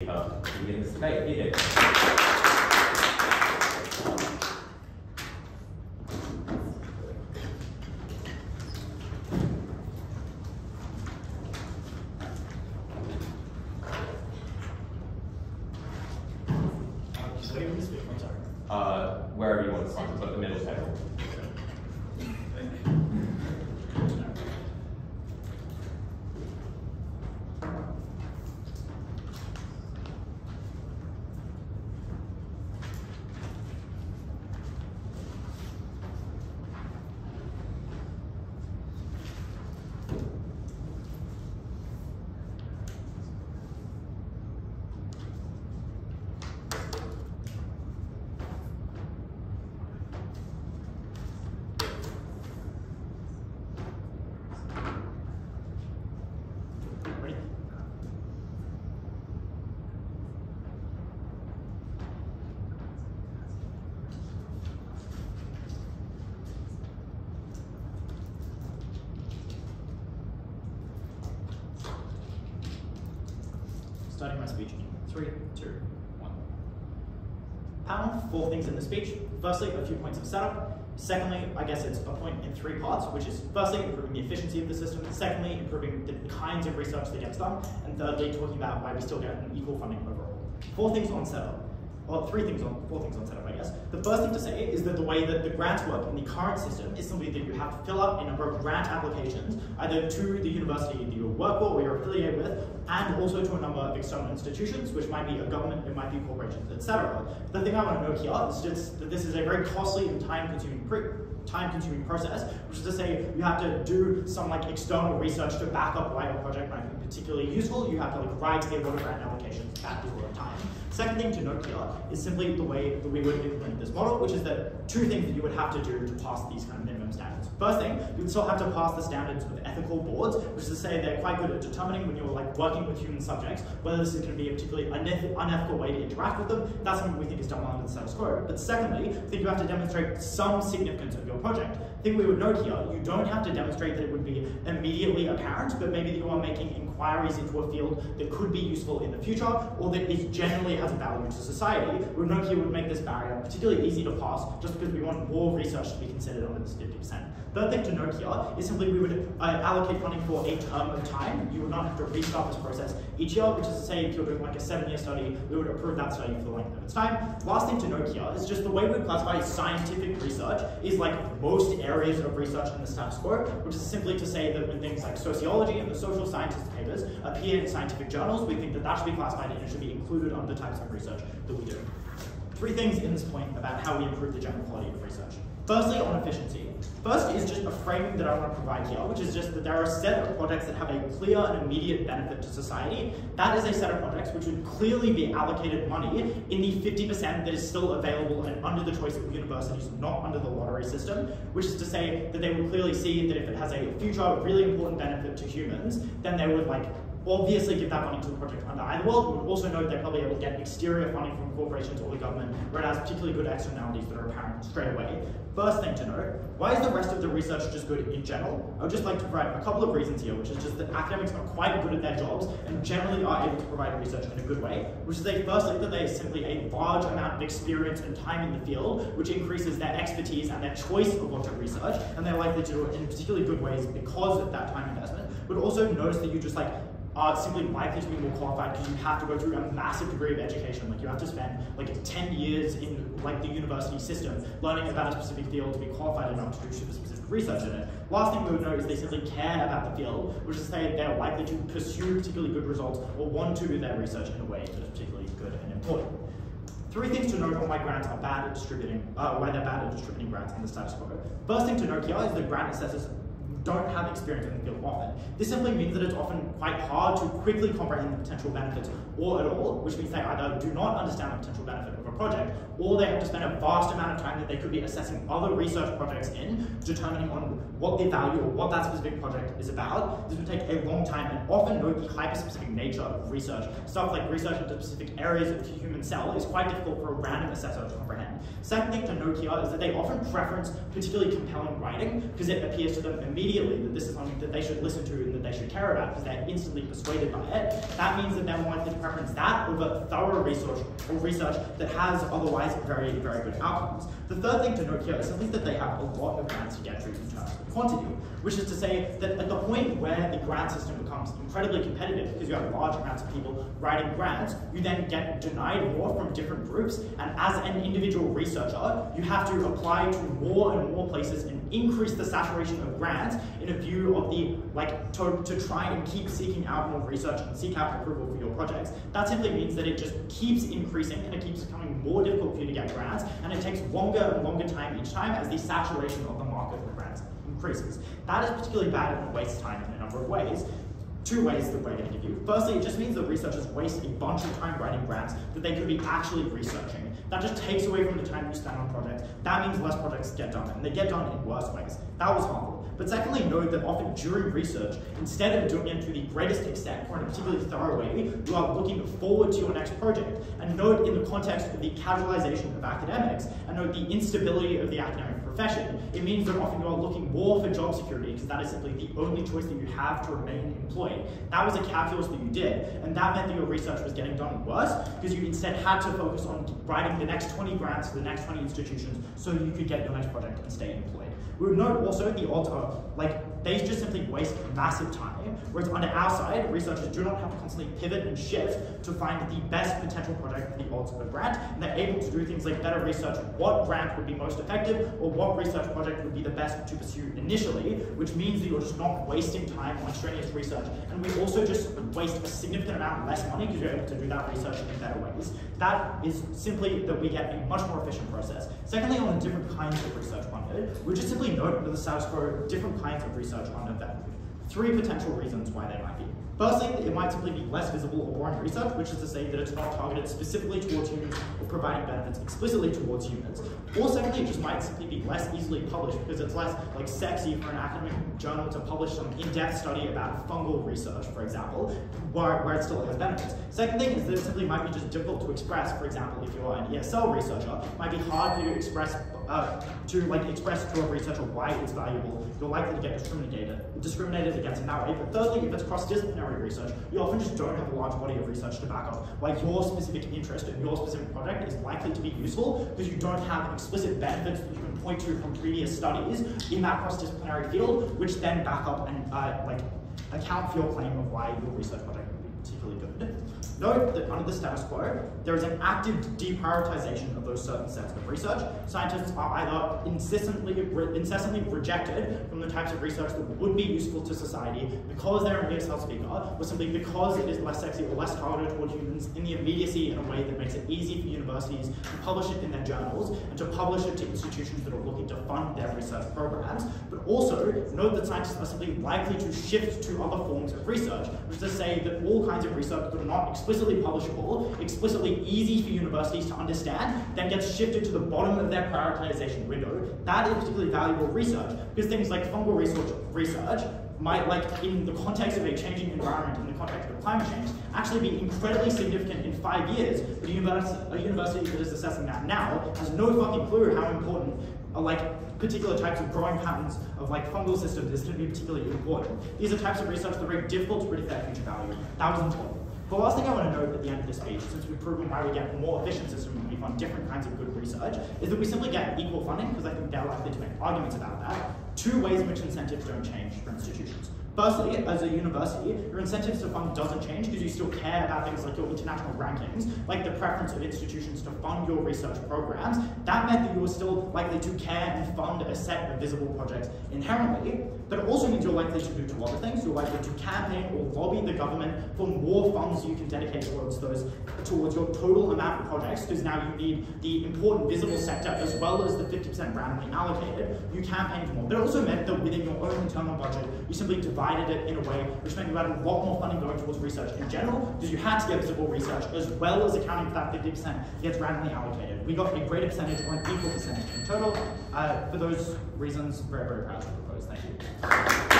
Sky, wherever you want to start, it's like the middle table. Starting my speech. 3, 2, 1. Panel, 4 things in the speech. Firstly, a few points of setup. Secondly, I guess it's a point in 3 parts, which is firstly, improving the efficiency of the system. Secondly, improving the kinds of research that gets done. And thirdly, talking about why we still get an equal funding overall. 4 things on setup. Well, 4 things on setup, I guess. The first thing to say is that the way that the grants work in the current system is simply that you have to fill up a number of grant applications, either to the university that you work for or you're affiliated with, and also to a number of external institutions, which might be a government, it might be corporations, etc. The thing I want to note here is just that this is a very costly and time-consuming process, which is to say you have to do some external research to back up why your project might be particularly useful. You have to write a lot of grant applications at the same time. Second thing to note here is simply the way that we would implement this model, which is that 2 things that you would have to do to pass these kind of minimum standards. First thing, you'd still have to pass the standards with ethical boards, which is to say they're quite good at determining when you're working with human subjects whether this is going to be a particularly unethical way to interact with them. That's something we think is done well under the status quo. But secondly, I think you have to demonstrate some significance of your project. I think we would note here, you don't have to demonstrate that it would be immediately apparent, but maybe that you are making inquiries into a field that could be useful in the future, or that is generally has value to society. We would note here would make this barrier particularly easy to pass, just because we want more research to be considered under this 50%. Third thing to note here is simply we would allocate funding for a term of time. You would not have to restart this process each year, which is to say if you're doing a 7-year study, we would approve that study for the length of its time. Last thing to note here is just the way we classify scientific research is like most areas of research in the status quo, which is simply to say that when things like sociology and the social sciences papers appear in scientific journals, we think that that should be classified and it should be included on the types of research that we do. 3 things in this point about how we improve the general quality of research. Firstly, on efficiency. First is just a framing that I want to provide here, which is just that there are a set of projects that have a clear and immediate benefit to society. That is a set of projects which would clearly be allocated money in the 50% that is still available and under the choice of universities, not under the lottery system, which is to say that they would clearly see that if it has a future really important benefit to humans, then they would obviously give that money to the project under either world. We would also note they're probably able to get exterior funding from corporations or the government, where it has particularly good externalities that are apparent straight away. First thing to note, why is the rest of the research just good in general? I would just like to provide a couple of reasons here, which is just that academics are quite good at their jobs and generally are able to provide research in a good way, which is they firstly that they have simply a large amount of experience and time in the field, which increases their expertise and their choice of what to research, and they're likely to do it in particularly good ways because of that time investment. But also notice that you just are simply likely to be more qualified because you have to go through a massive degree of education. You have to spend 10 years in the university system learning about a specific field to be qualified enough to do super specific research in it. Last thing we would note is they simply care about the field, which is to say they're likely to pursue particularly good results or want to do their research in a way that is particularly good and important. 3 things to note on why grants are bad at distributing, why they're bad at distributing grants in the status quo. First thing to note here is that grant assessors don't have experience in the field often. This simply means that it's often quite hard to quickly comprehend the potential benefits or at all, which means they either do not understand the potential benefit of a project, or they have to spend a vast amount of time that they could be assessing other research projects in, determining on what they value or what that specific project is about. This would take a long time, and often note the hyper-specific nature of research. Stuff like research into specific areas of the human cell is quite difficult for a random assessor to comprehend. Second thing to note here is that they often preference particularly compelling writing because it appears to them immediately ideally, that this is something that they should listen to and that they should care about because they're instantly persuaded by it, that means that they're more likely to preference that over thorough research or research that has otherwise very, very good outcomes. The third thing to note here is at least that they have a lot of grants to get through in terms of quantity, which is to say that at the point where the grant system becomes incredibly competitive because you have large amounts of people writing grants, you then get denied more from different groups, and as an individual researcher, you have to apply to more and more places and increase the saturation of grants in a view of the, to try and keep seeking out more research and seek out approval for your projects. That simply means that it just keeps increasing and it keeps becoming more difficult for you to get grants, and it takes longer and longer time each time as the saturation of the market for grants increases. That is particularly bad and wastes time in a number of ways. Two ways that we're going to give you. Firstly, it just means that researchers waste a bunch of time writing grants that they could be actually researching. That just takes away from the time you spend on projects. That means less projects get done, and they get done in worse ways. That was harmful. But secondly, note that often during research, instead of doing it to the greatest extent or in a particularly thorough way, you are looking forward to your next project. And note in the context of the casualization of academics, and note the instability of the academic profession, it means that often you are looking more for job security because that is simply the only choice that you have to remain employed. That was a calculus that you did, and that meant that your research was getting done worse because you instead had to focus on writing the next 20 grants for the next 20 institutions so that you could get your next project and stay employed. We would note also the odds are they just simply waste massive time, whereas on our side, researchers do not have to constantly pivot and shift to find the best potential project for the odds of a grant, and they're able to do things like better research what grant would be most effective or what research project would be the best to pursue initially, which means that you're just not wasting time on strenuous research, and we also just waste a significant amount less money because you're able to do that research in better ways. That is simply that we get a much more efficient process. Secondly, on the different kinds of research funded, we just simply note under the status quo different kinds of research funded that. Three potential reasons why they might be. Firstly, it might simply be less visible or boring research, which is to say that it's not targeted specifically towards humans or providing benefits explicitly towards humans. Or secondly, it just might simply be less easily published because it's less sexy for an academic journal to publish some in-depth study about fungal research, for example, where it still has benefits. Second thing is that it simply might be just difficult to express. For example, if you're an ESL researcher, it might be hard for you to express express to a researcher why it's valuable. You're likely to get discriminated against in that way. But thirdly, if it's cross-disciplinary research, you often just don't have a large body of research to back up. Your specific interest in your specific project is likely to be useful because you don't have explicit benefits that you can point to from previous studies in that cross-disciplinary field, which then back up and account for your claim of why your research project would be particularly good. Note that under the status quo, there is an active deprioritization of those certain sets of research. Scientists are either incessantly rejected from the types of research that would be useful to society because they're an ESL speaker, or simply because it is less sexy or less targeted toward humans in the immediacy in a way that makes it easy for universities to publish it in their journals and to publish it to institutions that are looking to fund their research programs. But also, note that scientists are simply likely to shift to other forms of research, which is to say that all kinds of research that are not explicitly publishable, explicitly easy for universities to understand, then gets shifted to the bottom of their prioritization window. That is particularly valuable research, because things like fungal research might, in the context of a changing environment, in the context of climate change, actually be incredibly significant in 5 years, but a university that is assessing that now has no fucking clue how important particular types of growing patterns of fungal systems is going to be particularly important. These are types of research that are very difficult to predict their future value. That was important. The last thing I want to note at the end of this page, since we've proven why we get a more efficient system when we fund different kinds of good research, is that we simply get equal funding, because I think they're likely to make arguments about that. Two ways in which incentives don't change for institutions. Firstly, as a university, your incentives to fund doesn't change because you still care about things like your international rankings, like the preference of institutions to fund your research programs. That meant that you were still likely to care and fund a set of visible projects inherently, but it also means you're likely to do two other things. You're likely to campaign or lobby the government for more funds you can dedicate towards your total amount of projects, because now you need the important visible sector as well as the 50% randomly allocated. You campaign for more, but it also meant that within your own internal budget, you simply divide it in a way which meant you had a lot more funding going towards research in general, because you had to get visible research as well as accounting for that 50% gets randomly allocated. We got a greater percentage or an equal percentage in total. For those reasons, very, very proud to propose. Thank you.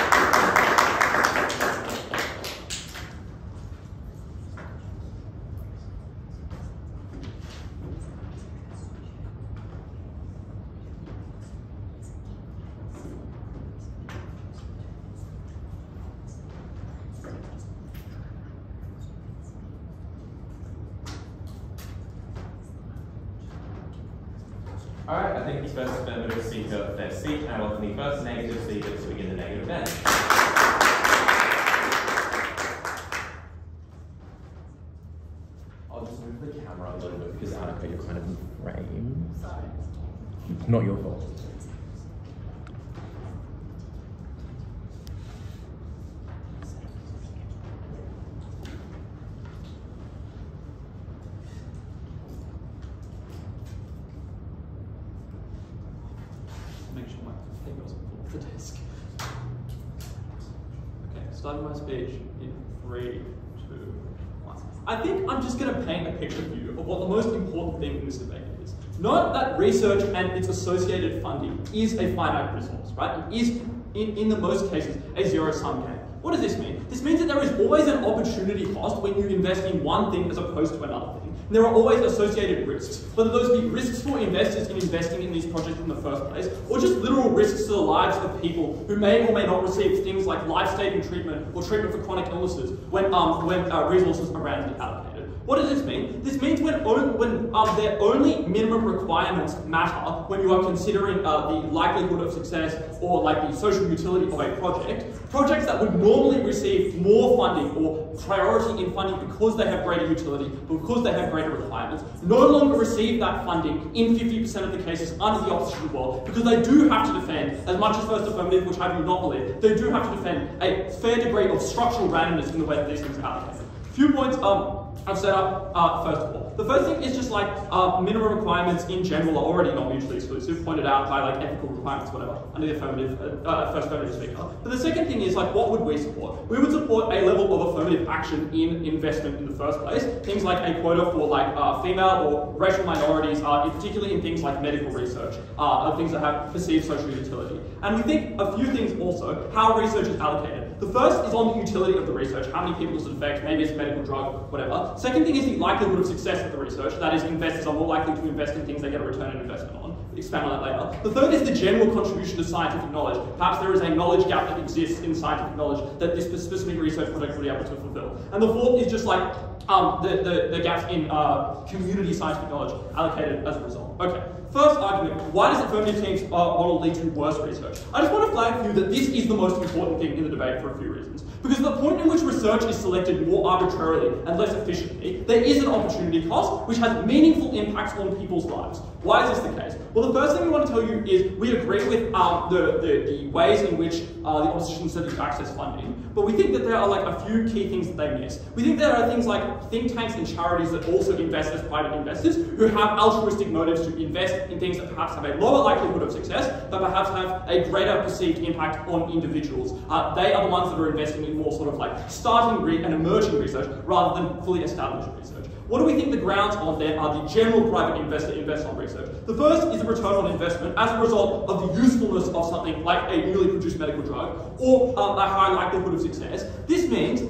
Alright, I think it's best to spend a bit of C to their C, and I want the first negative C to begin the negative end. I'll just move the camera a little bit because Annika, you're kind of in frame. Sorry. Not your fault. Starting my speech in 3, 2, 1. I think I'm just going to paint a picture for you of what the most important thing in this debate is. Note that research and its associated funding is a finite resource, right? It is, in the most cases, a zero-sum game. What does this mean? This means that there is always an opportunity cost when you invest in one thing as opposed to another thing. And there are always associated risks, whether those be risks for investors in investing in these projects in the first place, or just literal risks to the lives of people who may or may not receive things like life-saving treatment or treatment for chronic illnesses when resources are randomly allocated. What does this mean? This means when their only minimum requirements matter when you are considering the likelihood of success or like the social utility of a project, projects that would normally receive more funding or priority in funding because they have greater utility, because they have greater requirements, no longer receive that funding in 50% of the cases under the opposition world because they do have to defend, as much as first affirmative, which I do not believe, they do have to defend a fair degree of structural randomness in the way that these things are allocated. A few points I've set up, first of all. The first thing is just like minimum requirements in general are already not mutually exclusive, pointed out by like ethical requirements, whatever, under the affirmative, first affirmative speaker. But the second thing is like, what would we support? We would support a level of affirmative action in investment in the first place. Things like a quota for like female or racial minorities, particularly in things like medical research, are things that have perceived social utility. And we think a few things also, how research is allocated. The first is on the utility of the research, how many people does it affect, maybe it's a medical drug, whatever. Second thing is the likelihood of success of the research, that is, investors are more likely to invest in things they get a return on investment on. Expand on that later. The third is the general contribution to scientific knowledge. Perhaps there is a knowledge gap that exists in scientific knowledge that this specific research project would be able to fulfill. And the fourth is just like the gaps in community scientific knowledge allocated as a result. Okay. First argument, why does affirmative teams model lead to worse research? I just want to flag for you that this is the most important thing in the debate for a few reasons. Because the point in which research is selected more arbitrarily and less efficiently, there is an opportunity cost which has meaningful impacts on people's lives. Why is this the case? Well, the first thing we want to tell you is we agree with the ways in which the opposition said to access funding, but we think that there are like a few key things that they miss. We think there are things like think tanks and charities that also invest as private investors who have altruistic motives to invest in things that perhaps have a lower likelihood of success, but perhaps have a greater perceived impact on individuals. They are the ones that are investing in more sort of like starting and emerging research rather than fully established research. What do we think the grounds of there are the general private investor invests on research? The first is a return on investment as a result of the usefulness of something like a newly produced medical drug or a high likelihood of success. This means,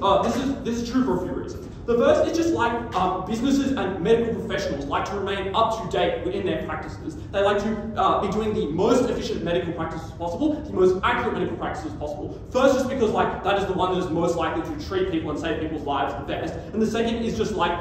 this is true for a few reasons. The first is just like businesses and medical professionals like to remain up to date within their practices. They like to be doing the most efficient medical practices possible, the most accurate medical practices possible. First, just because like that is the one that is most likely to treat people and save people's lives the best. And the second is just like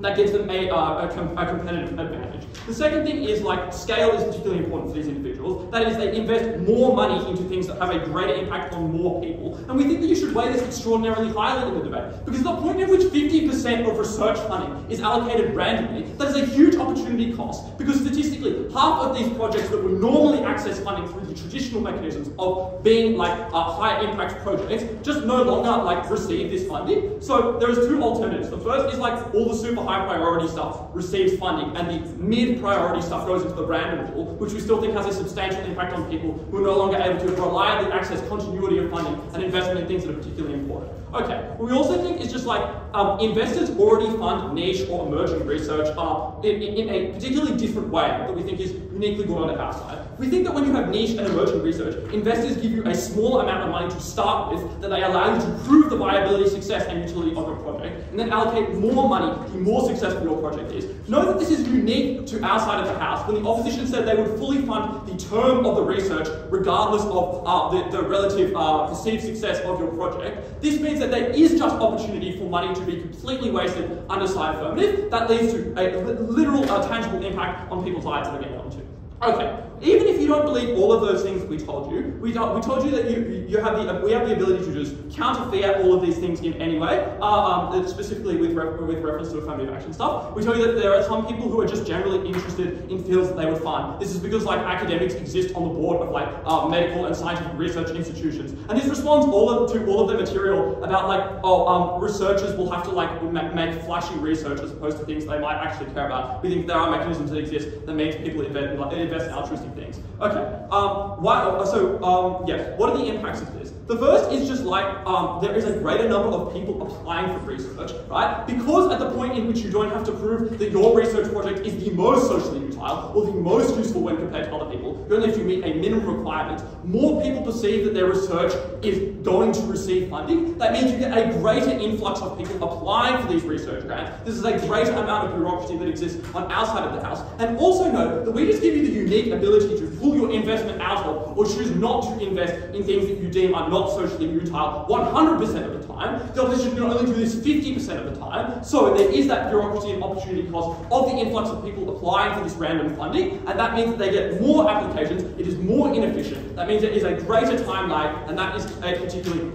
that gives them a competitive advantage. The second thing is like scale is particularly important for these individuals. That is, they invest more money into things that have a greater impact on more people. And we think that you should weigh this extraordinarily highly in the debate because the point at which 50% of research funding is allocated randomly, that is a huge opportunity cost because statistically, half of these projects that would normally access funding through the traditional mechanisms of being like high impact projects just no longer like receive this funding. So there is two alternatives. The first is like all the super high priority stuff receives funding and the mid-priority stuff goes into the random pool, which we still think has a substantial impact on people who are no longer able to reliably access continuity of funding and investment in things that are particularly important. Okay, what we also think is just like investors already fund niche or emerging research in a particularly different way that we think is uniquely good on our side. We think that when you have niche and emerging research, investors give you a small amount of money to start with that they allow you to prove the viability, success, and utility of your project, and then allocate more money the more successful your project is. Note that this is unique to our side of the house when the opposition said they would fully fund the term of the research regardless of the relative perceived success of your project. This means that there is just opportunity for money to be completely wasted under side affirmative. That leads to a literal, tangible impact on people's lives that are getting onto. Okay, even if you don't believe all of those things that we told you, we have the ability to just counter fiat all of these things in any way, specifically with reference to affirmative action stuff. We told you that there are some people who are just generally interested in fields that they would find. This is because like academics exist on the board of like medical and scientific research institutions, and this responds to all of the material about like researchers will have to like make flashy research as opposed to things they might actually care about. We think there are mechanisms that exist that make people invest in altruistic things. Okay. What are the impacts of this? The first is just like there is a greater number of people applying for research, right? Because at the point in which you don't have to prove that your research project is the most socially utile or the most useful when compared to other people, you only have to meet a minimum requirement. More people perceive that their research is going to receive funding. That means you get a greater influx of people applying for these research grants. This is a greater amount of bureaucracy that exists on our side of the house. And also note that we just give you the unique ability to pull your investment out of or choose not to invest in things that you deem are not socially utile 100% of the time. The opposition can only do this 50% of the time. So there is that bureaucracy and opportunity cost of the influx of people applying for this random funding, and that means that they get more applications. It is more inefficient. That means there is a greater time lag, and that is a particularly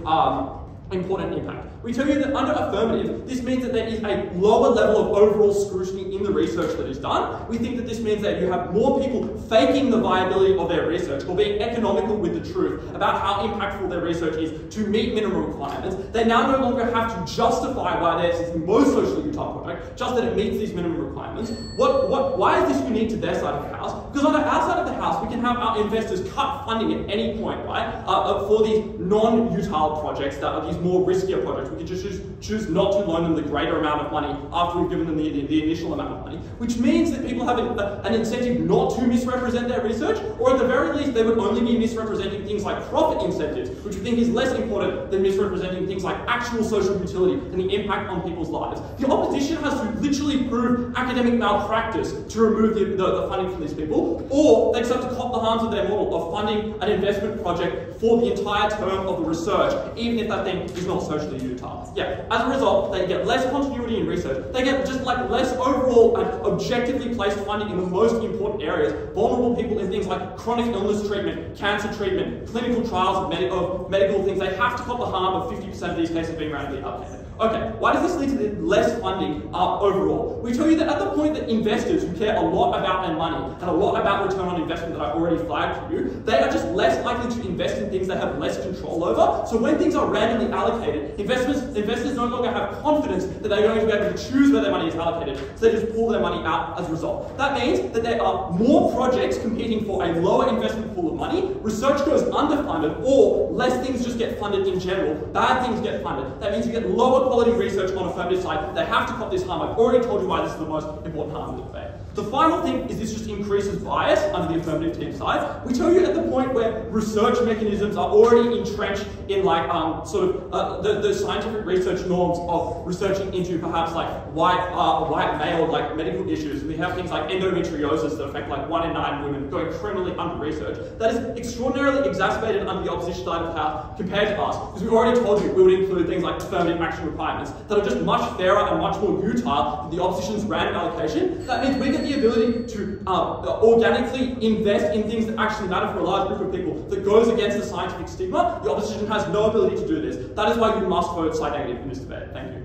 important impact. We tell you that under affirmative, this means that there is a lower level of overall scrutiny in the research that is done. We think that this means that you have more people faking the viability of their research or being economical with the truth about how impactful their research is to meet minimum requirements. They now no longer have to justify why theirs is the most socially utile project, just that it meets these minimum requirements. Why is this unique to their side of the house? Because on the outside of the house, we can have our investors cut funding at any point, right? For these non-utile projects that are these more riskier projects. We could just choose not to loan them the greater amount of money after we've given them the initial amount of money, which means that people have an incentive not to misrepresent their research, or at the very least, they would only be misrepresenting things like profit incentives, which we think is less important than misrepresenting things like actual social utility and the impact on people's lives. The opposition has to literally prove academic malpractice to remove the funding from these people, or they just have to cop the harms of their model of funding an investment project for the entire term of the research, even if that thing is not socially utile. Yeah, as a result, they get less continuity in research. They get just like less overall and objectively placed funding in the most important areas. Vulnerable people in things like chronic illness treatment, cancer treatment, clinical trials of medical things, they have to cop the harm of 50% of these cases being randomly allocated. Okay, why does this lead to less funding overall? We tell you that at the point that investors who care a lot about their money and a lot about return on investment that I've already flagged for you, they are just less likely to invest in things they have less control over. So when things are randomly allocated, investors no longer have confidence that they're going to be able to choose where their money is allocated, so they just pull their money out as a result. That means that there are more projects competing for a lower investment pool of money, research goes underfunded, or less things just get funded in general, bad things get funded. That means you get lower quality research on affirmative side. They have to cop this harm. I've already told you why this is the most important harm of the debate. The final thing is this just increases bias under the affirmative team side. We tell you at the point where research mechanisms are already entrenched in like the scientific research norms of researching into perhaps like white male like medical issues. We have things like endometriosis that affect like 1 in 9 women going criminally under research. That is extraordinarily exacerbated under the opposition side of the house compared to us, because we already told you we would include things like affirmative action requirements that are just much fairer and much more utile than the opposition's random allocation. That means we get the ability to organically invest in things that actually matter for a large group of people that goes against the scientific stigma. The opposition has no ability to do this. That is why you must vote side negative in this debate. Thank you.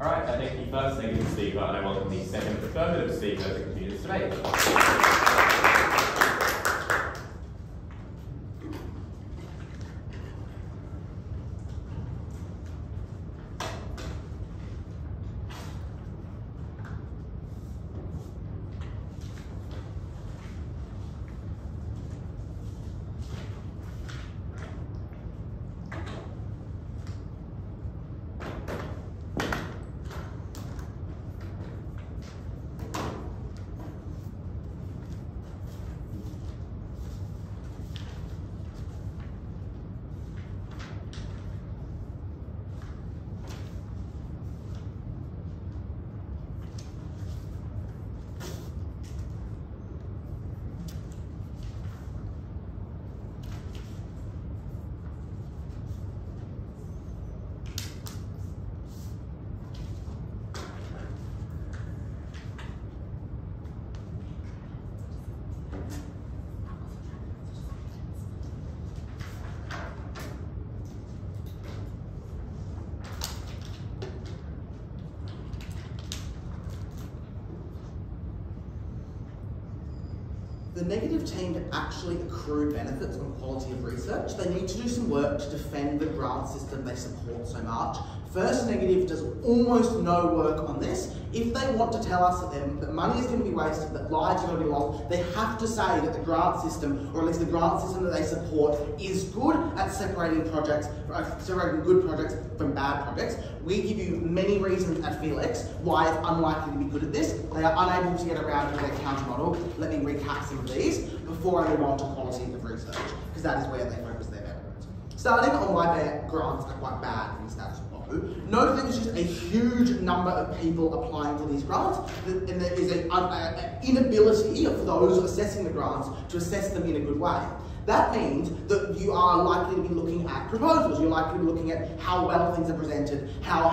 Alright, I thank the first negative speaker and I welcome the second affirmative speaker to continue this debate. The negative team to actually accrue benefits on quality of research, they need to do some work to defend the grant system they support so much. First Negative does almost no work on this. If they want to tell us that money is going to be wasted, that lives are going to be lost, they have to say that the grant system, or at least the grant system that they support, is good at separating good projects from bad projects. We give you many reasons at Felix why it's unlikely to be good at this. They are unable to get around to their countermodel. Let me recap some of these before I move on to quality of research, because that is where they focus their benefits. Starting on why their grants are quite bad in the status quo. Note that there's just a huge number of people applying for these grants, and there is an inability for those assessing the grants to assess them in a good way. That means that you are likely to be looking at proposals. You're likely to be looking at how well things are presented, how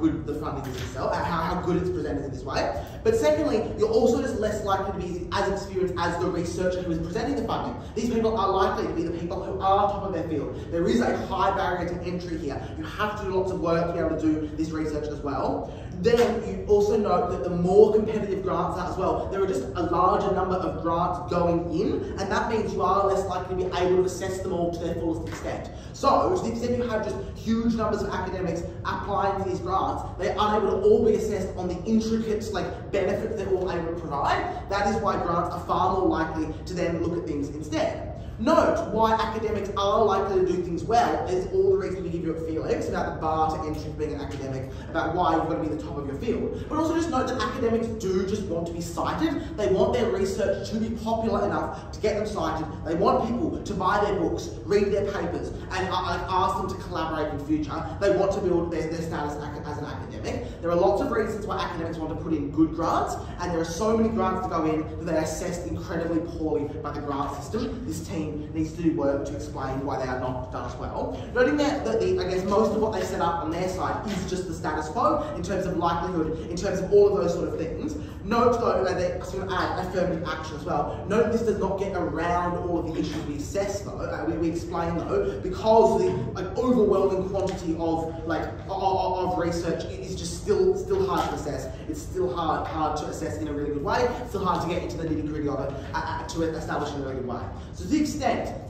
good the funding is itself, how good it's presented in this way. But secondly, you're also just less likely to be as experienced as the researcher who is presenting the funding. These people are likely to be the people who are top of their field. There is a high barrier to entry here. You have to do lots of work to be able to do this research as well. Then you also note that the more competitive grants are as well, there are just a larger number of grants going in, and that means you are less likely to be able to assess them all to their fullest extent. So, to the extent you have just huge numbers of academics applying to these grants, they are unable to all be assessed on the intricate benefits they're all able to provide. That is why grants are far more likely to then look at things instead. Note why academics are likely to do things well is all the reason we give you at Felix about the bar to entry for being an academic, about why you've got to be the top of your field. But also just note that academics do just want to be cited. They want their research to be popular enough to get them cited. They want people to buy their books, read their papers, and ask them to collaborate in the future. They want to build their status as an academic. There are lots of reasons why academics want to put in good grants, and there are so many grants to go in that they're assessed incredibly poorly by the grant system. This team needs to do work to explain why they are not done as well. Noting that I guess most of what they set up on their side is just the status quo in terms of likelihood, in terms of all of those sort of things. Note though that they sort of add affirmative action as well. Note this does not get around all of the issues we assess though, we explain though, because the overwhelming quantity of research is just still hard to assess. It's still hard to assess in a really good way. It's still hard to get into the nitty-gritty of it to establish in a really good way. So to the extent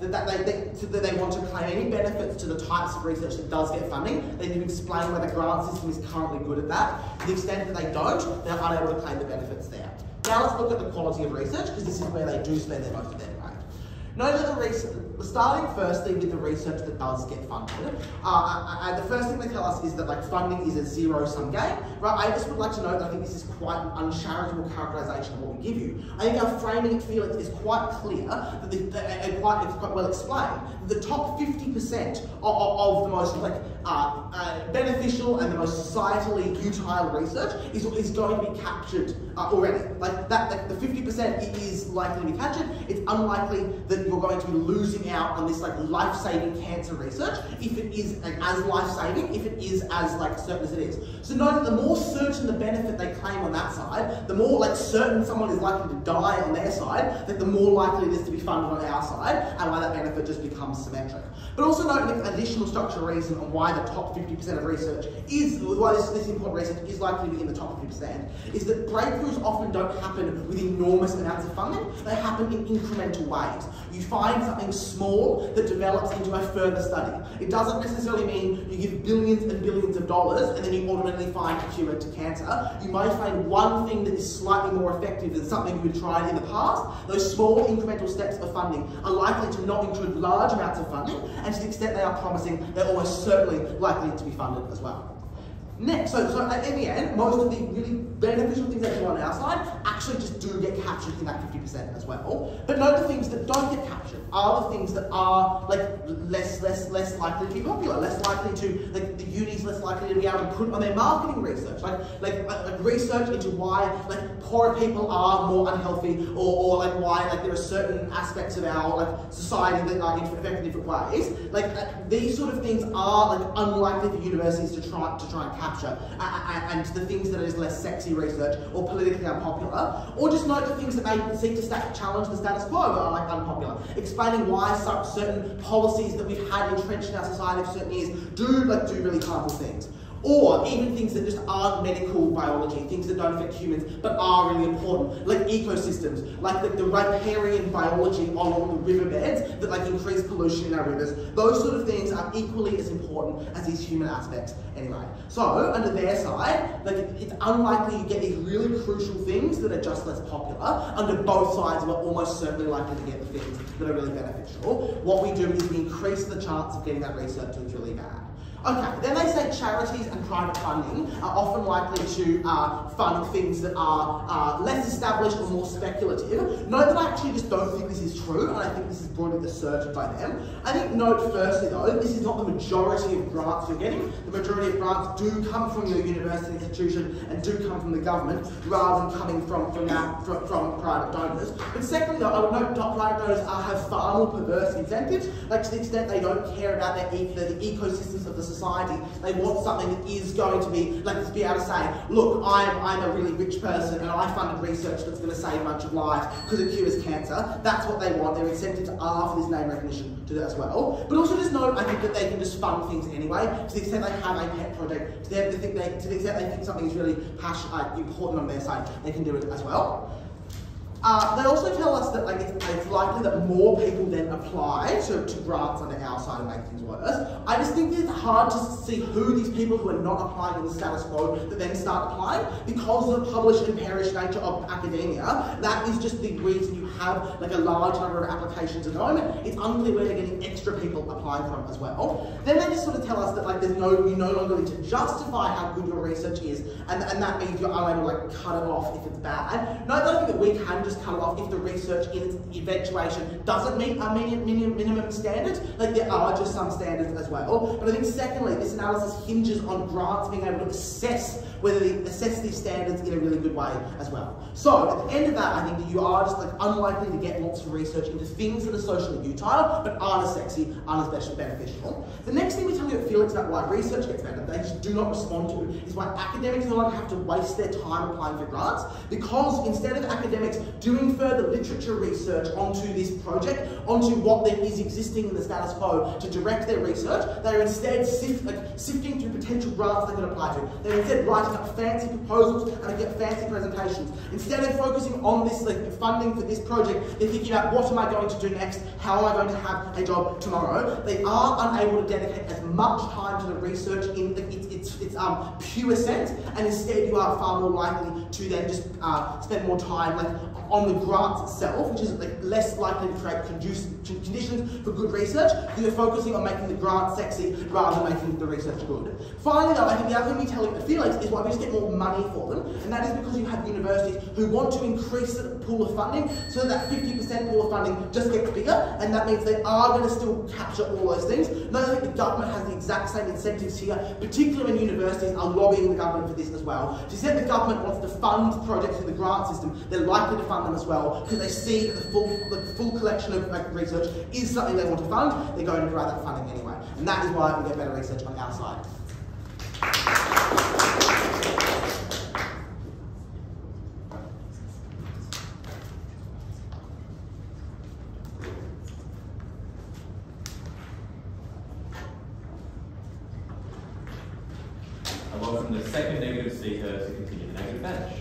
that they want to claim any benefits to the types of research that does get funding, they need to explain why the grant system is currently good at that. To the extent that they don't, they're unable to claim the benefits there. Now let's look at the quality of research, because this is where they do spend their most of their time. Notice that starting firstly with the research that does get funded, and the first thing they tell us is that funding is a zero-sum game. Right? I just would like to note that I think this is quite an uncharitable characterisation of what we give you. I think our framing at Felix is quite clear and quite well explained. The top 50% of the most beneficial and the most societally utile research is going to be captured already. The 50% is likely to be captured. It's unlikely that you're going to be losing out on this life-saving cancer research if it is as life-saving, if it is as certain as it is. So note that the more certain the benefit they claim on that side, the more certain someone is likely to die on their side, that the more likely it is to be funded on our side, and why that benefit just becomes symmetric. But also note an additional structural reason on why the top 50% of research is, why this important research is likely to be in the top 50%, is that breakthroughs often don't happen with enormous amounts of funding, they happen in incremental ways. You find something small that develops into a further study. It doesn't necessarily mean you give billions and billions of dollars and then you automatically find a cure to cancer. You might find one thing that is slightly more effective than something you've tried in the past. Those small incremental steps of funding are likely to not include large amounts of funding, and to the extent they are promising, they're almost certainly likely to be funded as well. Next, so in the end, most of the really beneficial things that do on our side actually just do get captured in that 50% as well. But note the things that don't get captured are the things that are less likely to be popular, less likely to the uni's less likely to be able to put on their marketing research, research into why poorer people are more unhealthy, or why there are certain aspects of our society that are affected in different ways. These sort of things are unlikely for universities to try and capture, and the things that is less sexy research or politically unpopular, or just note the things that may seek to challenge the status quo are unpopular, explaining why certain policies that we've had entrenched in our society for certain years do really harmful things. or even things that just aren't medical biology, things that don't affect humans but are really important, like ecosystems, like the riparian biology along the riverbeds that increase pollution in our rivers. Those sort of things are equally as important as these human aspects anyway. So under their side, it's unlikely you get these really crucial things that are just less popular. Under both sides, we're almost certainly likely to get the things that are really beneficial. What we do is we increase the chance of getting that research that's really bad. Okay, then they say charities and private funding are often likely to fund things that are less established or more speculative. Note that I actually just don't think this is true, and I think this is broadly asserted by them. I think note firstly though, this is not the majority of grants you're getting. The majority of grants do come from your university institution and do come from the government, rather than coming from private donors. But secondly though, I would note that private donors have far more perverse incentives, to the extent they don't care about the ecosystems of the society. They want something that is going to be, to be able to say, look, I'm a really rich person and I funded research that's going to save a bunch of lives because it cures cancer. That's what they want. Their incentives are for this name recognition to do that as well. But also just note, I think that they can just fund things anyway, to the extent they have a pet project, to the extent they think something is really important on their side, they can do it as well. They also tell us that it's likely that more people then apply to grants under our side and make things worse. I just think it's hard to see who these people who are not applying in the status quo that then start applying, because of the publish and perish nature of academia. That is just the reason you have a large number of applications at the moment. It's unclear where they're getting extra people applying from as well. Then they just tell us that you no longer need to justify how good your research is, and that means you're unable to cut it off if it's bad. No, I don't think that we can just cut it off if the research in its eventuation doesn't meet our minimum standards. There are just some standards as well. But I think secondly, this analysis hinges on grants being able to assess these standards in a really good way as well. So at the end of that, I think that you are just unlikely to get lots of research into things that are socially utile but aren't as sexy, aren't as beneficial. The next thing we tell you at Felix about why research gets better, they just do not respond to, is why academics no longer have to waste their time applying for grants, because instead of academics doing further literature research onto this project, onto what there is existing in the status quo to direct their research, they are instead sifting through potential grants they can apply to. They're instead writing up fancy proposals and they get fancy presentations. Instead of focusing on this funding for this project, they're thinking about what am I going to do next, how am I going to have a job tomorrow. They are unable to dedicate as much time to the research in its pure sense, and instead you are far more likely to then just spend more time on the grants itself, which is less likely to create conducive conditions for good research, because you're focusing on making the grant sexy rather than making the research good. Finally though, I think the other thing we tell you at Felix is why we just get more money for them, and that is because you have universities who want to increase the pool of funding so that 50% pool of funding just gets bigger, and that means they are going to still capture all those things. No, I think the government has the exact same incentives here, particularly when universities are lobbying the government for this as well. To say the government wants to fund projects in the grant system, they're likely to fund them as well, because they see that the full collection of research is something they want to fund. They're going to provide that funding anyway, and that is why we get better research on our side. I welcome the second negative speaker to continue the negative bench.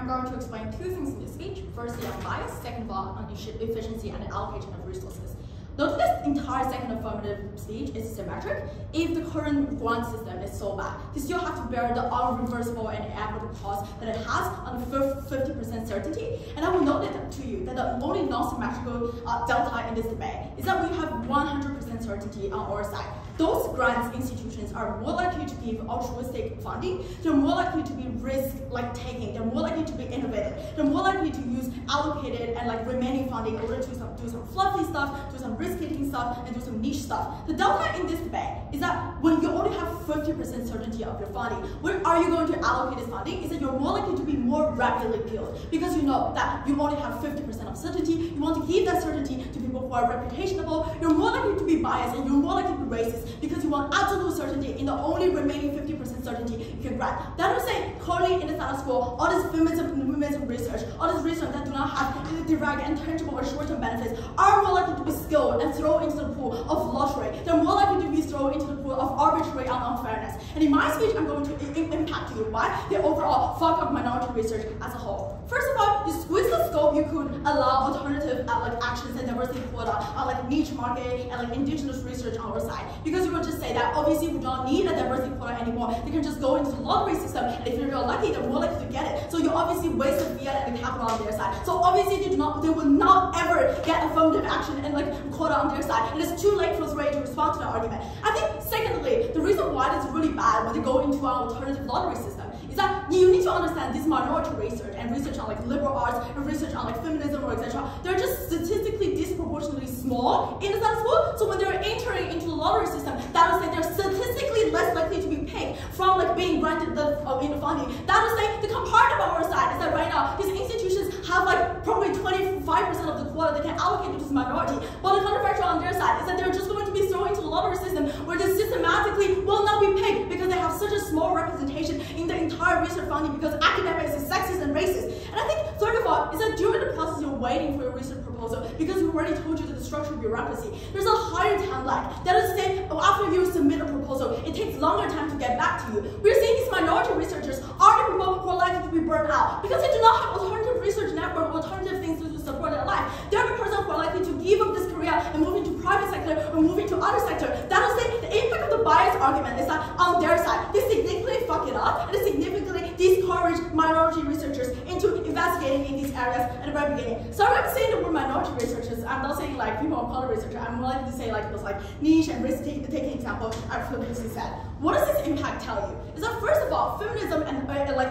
I'm going to explain two things in this speech. Firstly, on bias, second of all, on efficiency and allocation of resources. Note this entire second affirmative speech is symmetric if the current grant system is so bad. You still have to bear the irreversible and inevitable cost that it has on 50% certainty. And I will note it to you that the only non-symmetrical delta in this debate is that we have 100% certainty on our side. Those grants institutions are more likely to give altruistic funding, they're more likely to be risk-like taking, they're more likely to be innovative, they're more likely to use allocated and like remaining funding in order to do some fluffy stuff, do some risk-taking stuff, and do some niche stuff. The delta in this debate is that when you only have 50% certainty of your funding, where are you going to allocate this funding? Is that you're more likely to be more rapidly billed because you know that you only have 50% of certainty, you want to give that certainty to people who are reputational, you're more likely to be biased and you're more likely to be racist, because you want absolute certainty in the only remaining 50% certainty you can grant. That is to say, currently in the status quo, all this feminism research, all this research that do not have direct and tangible or short-term benefits are more likely to be skilled and thrown into the pool of lottery. They're more likely to be thrown into the pool of arbitrary and unfairness. And in my speech, I'm going to impact you why they overall fuck up minority research as a whole. First of all, you squeeze the scope you could allow alternative actions and diversity quota on niche market and indigenous research on our side. Because you will just say that obviously we don't need a diversity quota anymore. They can just go into the lottery system, and if you're lucky, they're more likely to get it. So you obviously waste the fiat and the capital on their side. So obviously they will not ever get affirmative action and quota on their side. And it's too late for Ray to respond to that argument. I think secondly, the reason why it's really bad when they go into our alternative lottery system is that you need to understand this minority research and research on liberal arts and research on feminism or etc. They're just statistically disproportionately small in the status quo. So when they're entering into the lottery system, that is that they're statistically less likely to be paid from being granted the funding. That is like the compartment on our side is that right now these institutions have probably 25% of the quota they can allocate to this minority. But the counterfactual on their side is that they're just going to be thrown into the lottery system where they systematically will not be paid because they have such a small representation in the entire research funding because academics is sexist and racist. And I think third of all is that during the process you're waiting for your research proposal because we've already told you that the structure of bureaucracy, there's a higher time lag. That is to say, after you submit a proposal, it takes longer time to get back to you. We're seeing these minority researchers are the people who are likely to be burned out because they do not have alternative research network, alternative things to support their life. They're the person who are likely to give up this career and move into private sector or move into other sector. That is to say, the impact of the bias argument is that on their side, they significantly fuck it up and they significantly discourage minority researchers into investigating in these areas at the very beginning. So I'm not saying the word minority researchers, I'm not saying people of color researchers, I'm more likely to say those niche and risk-taking examples I previously said. What does this impact tell you? Is that first of all, feminism and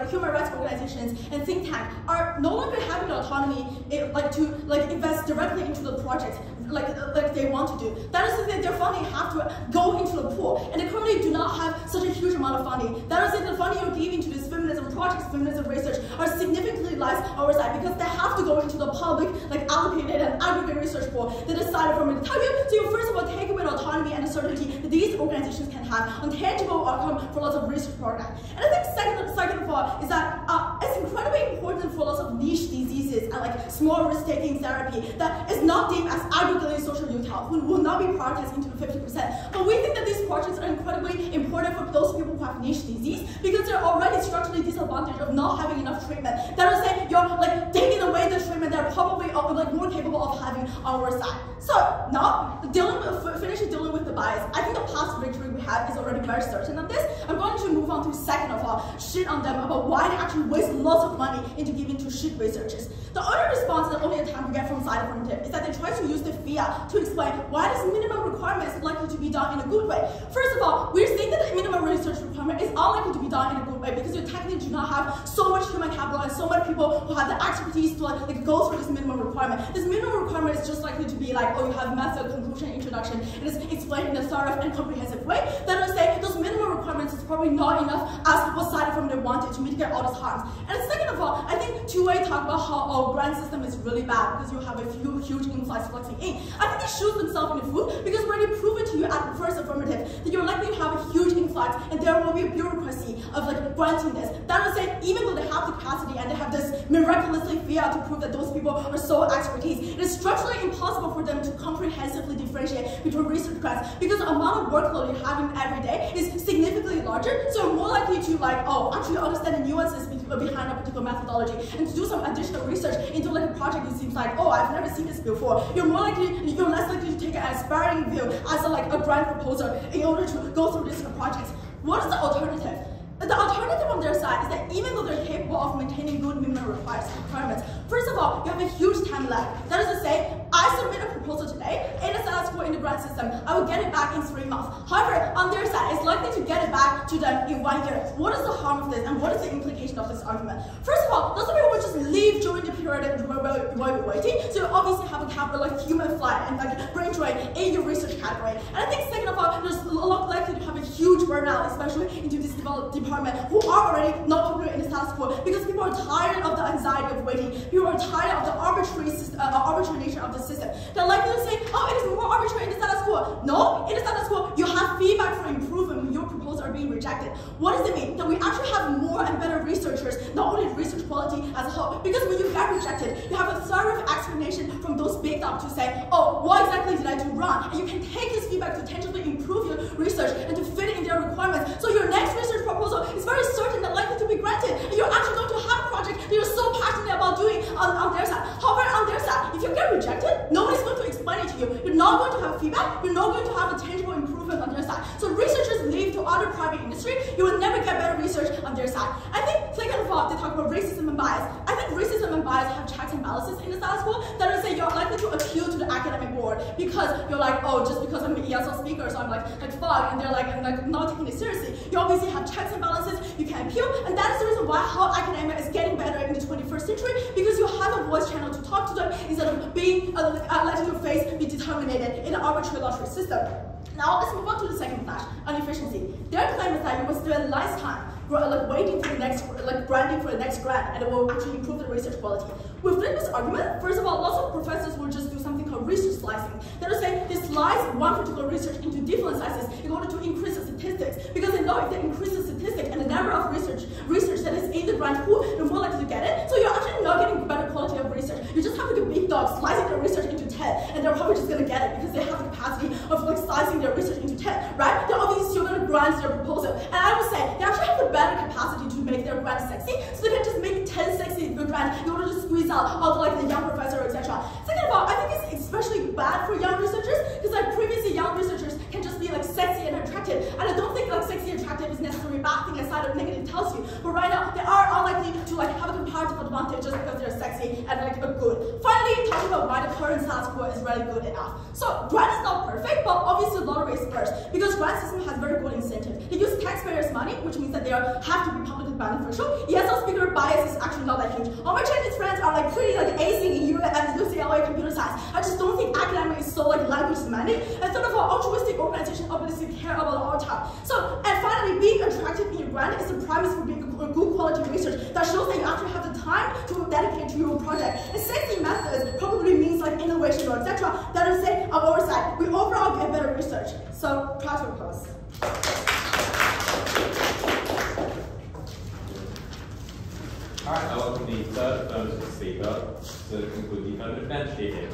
human rights organizations and think tanks are no longer having the autonomy to invest directly into the projects like they want to do. That is to say, their funding have to go into the pool, and they currently do not have such a huge amount of funding. That is to say, the funding you're giving to these feminism projects, feminism research, are significantly less oversight because they have to go into the public, allocated and aggregate research pool that is decided from it. So you first of all take away the autonomy and the certainty that these organizations can have on tangible outcome for lots of research programs. And I think second of all is that it's incredibly important for lots of niche diseases and small risk-taking therapy that is not deemed as aggregately social Utah, who will not be prioritized into the 50%. But we think that these projects are incredibly important for those people who have niche disease because they're already structurally disadvantaged of not having enough treatment. That is saying you're taking away the treatment they're probably more capable of having on our side. So now, finishing dealing with the bias, I think the past victory we have is already very certain on this. I'm going to move on to second of all, shit on them about why they actually waste lots of money into giving to shit researchers. The other response that only a time we get from side affirmative is that they try to use the fiat to explain why this minimum requirement is likely to be done in a good way. First of all, we're saying that the minimum research requirement is unlikely to be done in a good way because you technically do not have so much human capital and so many people who have the expertise to go through this minimum requirement. This minimum requirement is just likely to be oh, you have method, conclusion, introduction, and it's explained in a thorough and comprehensive way. That is to say, those minimum requirements is probably not enough as people cited from they wanted to mitigate all these harms. And second of all, I think two-way talk about how our grant system is really bad because you have a few huge influx flexing in. I think they shoot themselves in the foot because we already proven to you at the first affirmative that you're likely to have a huge influx and there will be a bureaucracy of granting this. That is to say, even though they have capacity and they have this miraculously failed to prove that those people are sole expertise. It is structurally impossible for them to comprehensively differentiate between research grants because the amount of workload you have in every day is significantly larger, so you're more likely to actually understand the nuances behind a particular methodology and to do some additional research into like a project that seems like, oh, I've never seen this before. You're less likely to take an aspiring view as a grant proposer in order to go through these projects. What is the alternative? The alternative on their side is that even though they're capable of maintaining good minimum requirements, first of all, you have a huge time lag. That is to say, I submit a proposal today, it is eligible in the grant system, I will get it back in 3 months. However, on their side, it's likely to get it back to them in 1 year. What is the harm of this and what is the implication of this argument? First of all, those people will just leave during the period while you're waiting, so you obviously have a category like human flight and like brain drain in your research category. And I think second of all, there's a lot likely to have a huge burnout, especially into this department who are already not popular in the task force because people are tired of the anxiety of waiting, people are tired of the arbitrary nature of the system. They're likely to say, oh, it is more arbitrary in the status quo. No, in the status quo, you have feedback for improvement when your proposals are being rejected. What does it mean? That we actually have more and better researchers, not only research quality as a whole, because when you get rejected, you have a thorough explanation from those big up to say, oh, what exactly did I do wrong? And you can take this feedback to potentially improve your research and to fit in their requirements. So your next research proposal is very certain and likely to be granted, and you're actually going to have a project that you're so passionate about doing on their side. However, on their side, if you get rejected, nobody's going to explain it to you. You're not going to have feedback, you're not going to have a tangible improvement on their side. So researchers leave to other private industry, you will never get better research on their side. I think, second of all, they talk about racism and bias. I think racism and bias have checks and balances in the status quo that is that you're likely to appeal to the academic board because you're like, oh, just because I'm an ESL speaker, so I'm like fuck, and they're like not taking it seriously. You obviously have checks and balances, you can appeal, and that is the reason why how academia is getting better in the 21st century because you have a voice channel to talk to them instead of being letting your face be determinated in an arbitrary lottery system. Now let's move on to the second flash on efficiency. Their claim is that you will spend less time waiting for the next, branding for the next grant, and it will actually improve the research quality. Within this argument, first of all, lots of professors will just do something called research slicing. That is to say, they slice one particular research into different slices in order to increase the statistics, because they know if they increase the statistics and the number of research that is in the grant pool, they're more likely to get it. So you're actually not getting better quality of research. You just have like a big dog slicing their research into 10, and they're probably just going to get it because they have the capacity of like slicing their research into 10, right? They're obviously still going to grant their proposal. And I would say, they actually have the better capacity to make their grant sexy, so they can just make 10 sexy grants in order to squeeze out of like the young professor, etc. Second of all, I think it's especially bad for young researchers because like previously young researchers can just be like sexy and attractive, and I don't think like sexy and attractive is necessarily a bad thing aside of negative tells you, but right now they are unlikely to like have a comparative advantage just because they're sexy and like good. Finally, talking about why the current status quo is really good enough. So grant is not perfect, but obviously lottery is first because grant system has very good incentives. They use taxpayers' money, which means that they have to be publicly beneficial. ESL speaker bias is actually not that huge. All my Chinese friends are like pretty like acing in UCLA computer science. I just don't think academia is so like language semantic. And sort of an altruistic organization obviously care about our time. So, and finally, being attractive in your grant is a premise for being a good quality research that shows that you actually have the time to dedicate to your project. And sexy methods probably means like innovation or etc. That is say on our side, we overall get better research. So proud to applause. All right, I welcome the third firm to speak up to conclude the affirmative bench meeting.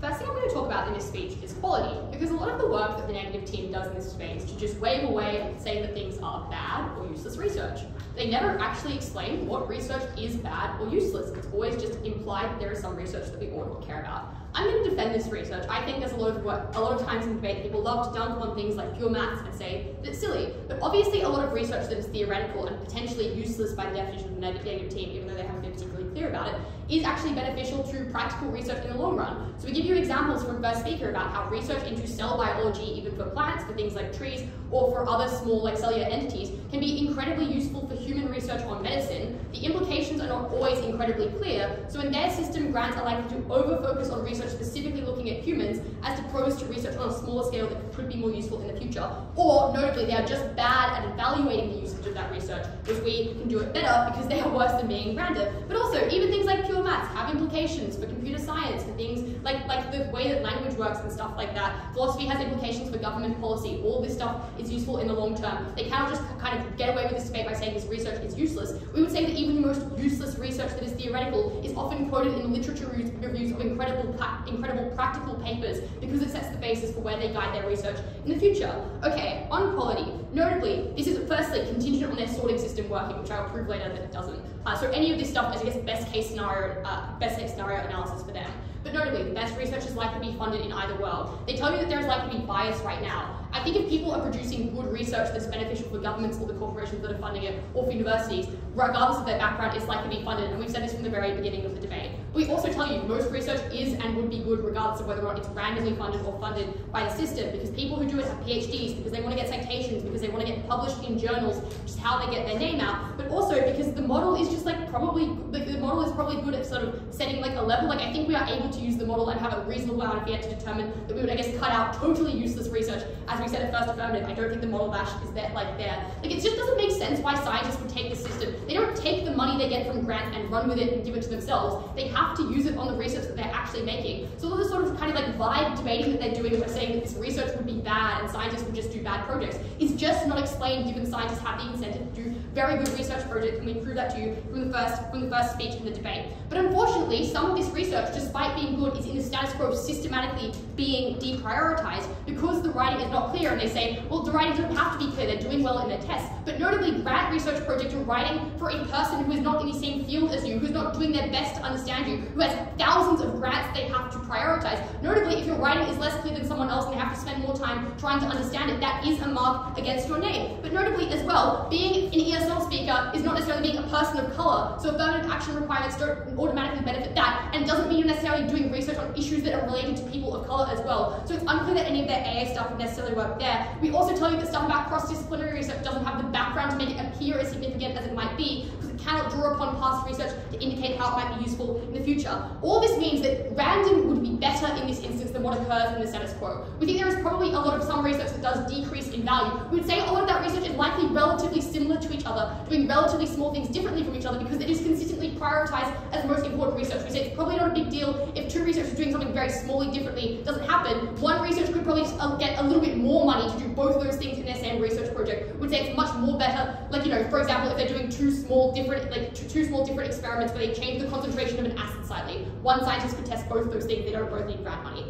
First thing I'm going to talk about in this speech is quality, because a lot of the work that the negative team does in this space is to just wave away and say that things are bad or useless research. They never actually explain what research is bad or useless. It's always just implied that there is some research that we ought not care about. I'm going to defend this research. I think there's a lot of times in debate people love to dunk on things like pure maths and say that's silly. But obviously a lot of research that is theoretical and potentially useless by the definition of the negative team, even though they haven't been particularly clear about it, is actually beneficial to practical research in the long run. So we give you examples from first speaker about how research into cell biology, even for plants, for things like trees, or for other small like cellular entities, can be incredibly useful for human research on medicine. The implications are not always incredibly clear, so in their system, grants are likely to over-focus on research specifically looking at humans as opposed to research on a smaller scale that could be more useful in the future. Or, notably, they are just bad at evaluating the usage of that research, which we can do it better because they are worse than being random. But also, even things like pure maths have implications for computer science, for things like the way that language works and stuff like that. Philosophy has implications for government policy. All this stuff is useful in the long term. They cannot just kind of get away with this debate by saying this research is useless. We would say that even the most useless research that is theoretical is often quoted in literature reviews of incredible practical papers because it sets the basis for where they guide their research in the future. Okay, on quality. Notably, this is firstly contingent on their sorting system working, which I'll prove later that it doesn't. So any of this stuff is, I guess, best case scenario analysis for them. But notably, the best research is likely to be funded in either world. They tell you that there is likely to be bias right now. I think if people are producing good research that's beneficial for governments or the corporations that are funding it, or for universities, regardless of their background, it's likely to be funded, and we've said this from the very beginning of the debate. We also tell you most research is and would be good regardless of whether or not it's randomly funded or funded by the system, because people who do it have PhDs, because they want to get citations, because they want to get published in journals, which is how they get their name out, but also because the model is just probably good at sort of setting like a level. Like, I think we are able to use the model and have a reasonable amount of data to determine that we would, I guess, cut out totally useless research. As we said at first affirmative, I don't think the model bash is that like it just doesn't make sense why scientists would take the system. They don't take the money they get from grants and run with it and give it to themselves. They have to use it on the research that they're actually making. So all this sort of kind of like vibe debating that they're doing by saying that this research would be bad and scientists would just do bad projects is just not explained, given scientists have the incentive to do very good research projects, and we proved that to you from the first speech in the debate. But unfortunately, some of this research, despite being good, is in the status quo of systematically being deprioritized because the writing is not clear, and they say, well, the writing doesn't have to be clear, they're doing well in their tests. But notably, grant research projects are writing for a person who is not in the same field as you, who's not doing their best to understand you, who has thousands of grants they have to prioritize. Notably, if your writing is less clear than someone else and they have to spend more time trying to understand it, that is a mark against your name. But notably as well, being an ESL speaker is not necessarily being a person of color, so affirmative action requirements don't automatically benefit that, and it doesn't mean you're necessarily doing research on issues that are related to people of color as well. So it's unclear that any of their AA stuff would necessarily work there. We also tell you that stuff about cross-disciplinary research doesn't have the background to make it appear as significant as it might be, because it cannot draw upon past research to indicate how it might be useful in the future. All this means that random would be better in this instance than what occurs in the status quo. We think there is probably a lot of some research that does decrease in value. We would say a lot of that research is likely relatively similar to each other, doing relatively small things differently from each other because it is consistently prioritized as the most important research. We say it's probably not a big deal if two researchers doing something very smallly differently. It doesn't happen. One researcher could probably get a little bit more money to do both those things in their same research project. We would say it's much more better, like, you know, for example, if they're doing two small different experiments where they change the concentration of an acid slightly. One scientist could test both those things. They don't both need grant money.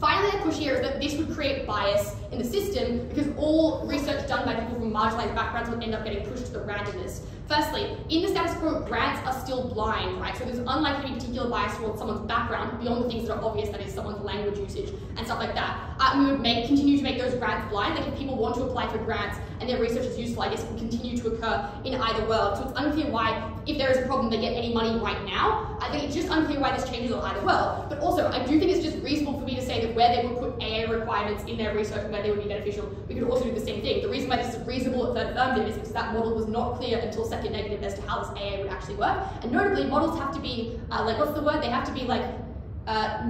Finally, the push here is that this would create bias in the system because all research done by people from marginalized backgrounds would end up getting pushed to the randomness. Firstly, in the status quo, grants are still blind, right? So there's unlikely to be particular bias towards someone's background beyond the things that are obvious, that is someone's language usage and stuff like that. We would continue to make those grants blind. Like, if people want to apply for grants and their research is useful, I guess it will continue to occur in either world. So it's unclear why, if there is a problem, they get any money right now. I think it's just unclear why this changes on either world. But also, I do think it's just reasonable for me to say that where they would put AA requirements in their research and where they would be beneficial, we could also do the same thing. The reason why this is reasonable at third affirmative is because that model was not clear until second negative as to how this AA would actually work. And notably, models have to be, they have to be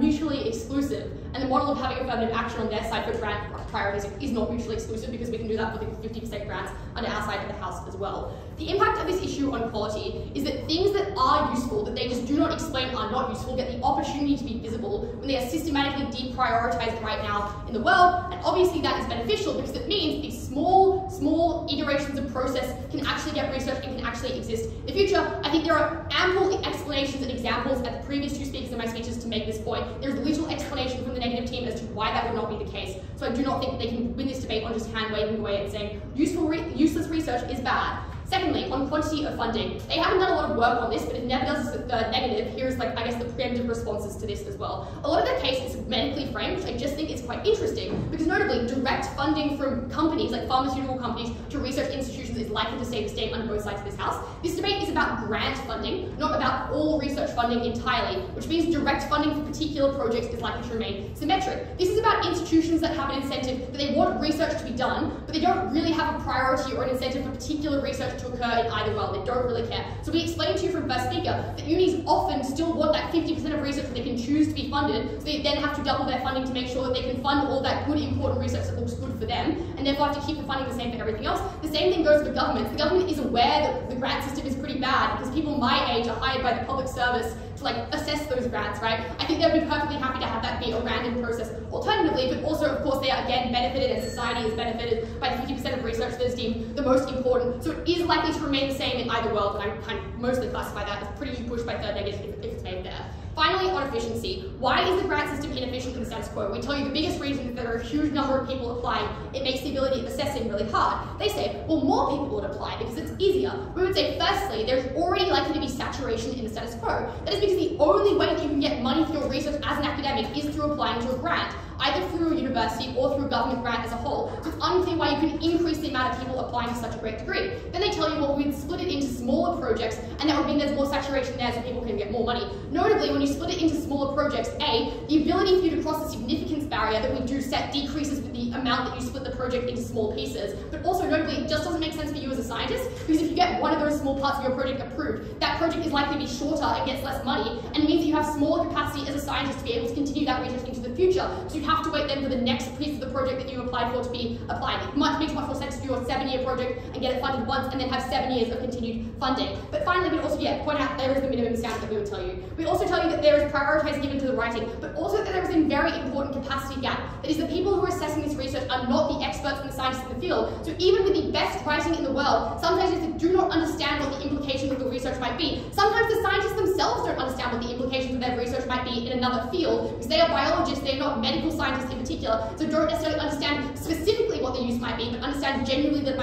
mutually exclusive. And the model of having affirmative action on their side for grant priorities is not mutually exclusive, because we can do that for the 50% grants under our side of the house as well. The impact of this issue on quality is that things that are useful, that they just do not explain are not useful, get the opportunity to be visible when they are systematically deprioritized right now in the world. And obviously that is beneficial because it means these small iterations of process can actually get research and can actually exist in the future. I think there are ample explanations and examples at the previous two speakers in my speeches to make this point. There's little explanation from the negative team as to why that would not be the case. So I do not think that they can win this debate on just hand waving away and saying useless research is bad. Secondly, on quantity of funding. They haven't done a lot of work on this, but it never does the negative. Here's, like, I guess, the preemptive responses to this as well. A lot of their case is medically framed, which I just think is quite interesting, because notably, direct funding from companies, like pharmaceutical companies, to research institutions is likely to save the state on both sides of this house. This debate is about grant funding, not about all research funding entirely, which means direct funding for particular projects is likely to remain symmetric. This is about institutions that have an incentive, that they want research to be done, but they don't really have a priority or an incentive for particular research to occur in either world. They don't really care. So we explained to you from first speaker that unis often still want that 50% of research that they can choose to be funded, so they then have to double their funding to make sure that they can fund all that good, important research that looks good for them, and therefore have to keep the funding the same for everything else. The same thing goes for government. The government is aware that the grant system is pretty bad because people my age are hired by the public service to like assess those grants, right? I think they'd be perfectly happy to have that be a random process alternatively, but also, of course, they are again benefited and society is benefited by 50% of research that is deemed the most important. So it is likely to remain the same in either world, and I kind of mostly classify that as pretty push by third negative if it's made there. Finally, on efficiency. Why is the grant system inefficient in the status quo? We tell you the biggest reason is that there are a huge number of people applying. It makes the ability of assessing really hard. They say, well, more people would apply because it's easier. We would say, firstly, there's already likely to be saturation in the status quo. That is because the only way that you can get money for your research as an academic is through applying to a grant, either through a university or through a government grant as a whole. So it's unclear why you can increase the amount of people applying to such a great degree. Then they tell you, well, we'd split it into smaller projects, and that would mean there's more saturation there so people can get more money. Notably, when you split it into smaller projects, A, the ability for you to cross the significance barrier that we do set decreases with the amount that you split the project into small pieces, but also notably, it just doesn't make sense for you as a scientist, because if you get one of those small parts of your project approved, that project is likely to be shorter and gets less money, and it means that you have smaller capacity as a scientist to be able to continue that research into the future, so you have to wait then for the next piece of the project that you applied for to be applied. It makes much more sense to do a 7-year project and get it funded once and then have 7 years of continued funding. But finally, we'd also point out there is the minimum standard that we would tell you. We'd also tell you that there is prioritised given to the writing, but also that there is a very important capacity gap. That is, the people who are assessing this research are not the experts and the scientists in the field. So even with the best writing in the world, sometimes they do not understand what the implications of the research might be. Sometimes the scientists themselves don't understand what the implications of their research might be in another field, because they are biologists, they're not medical scientists in particular, so don't necessarily understand specifically what the use might be, but understand generally that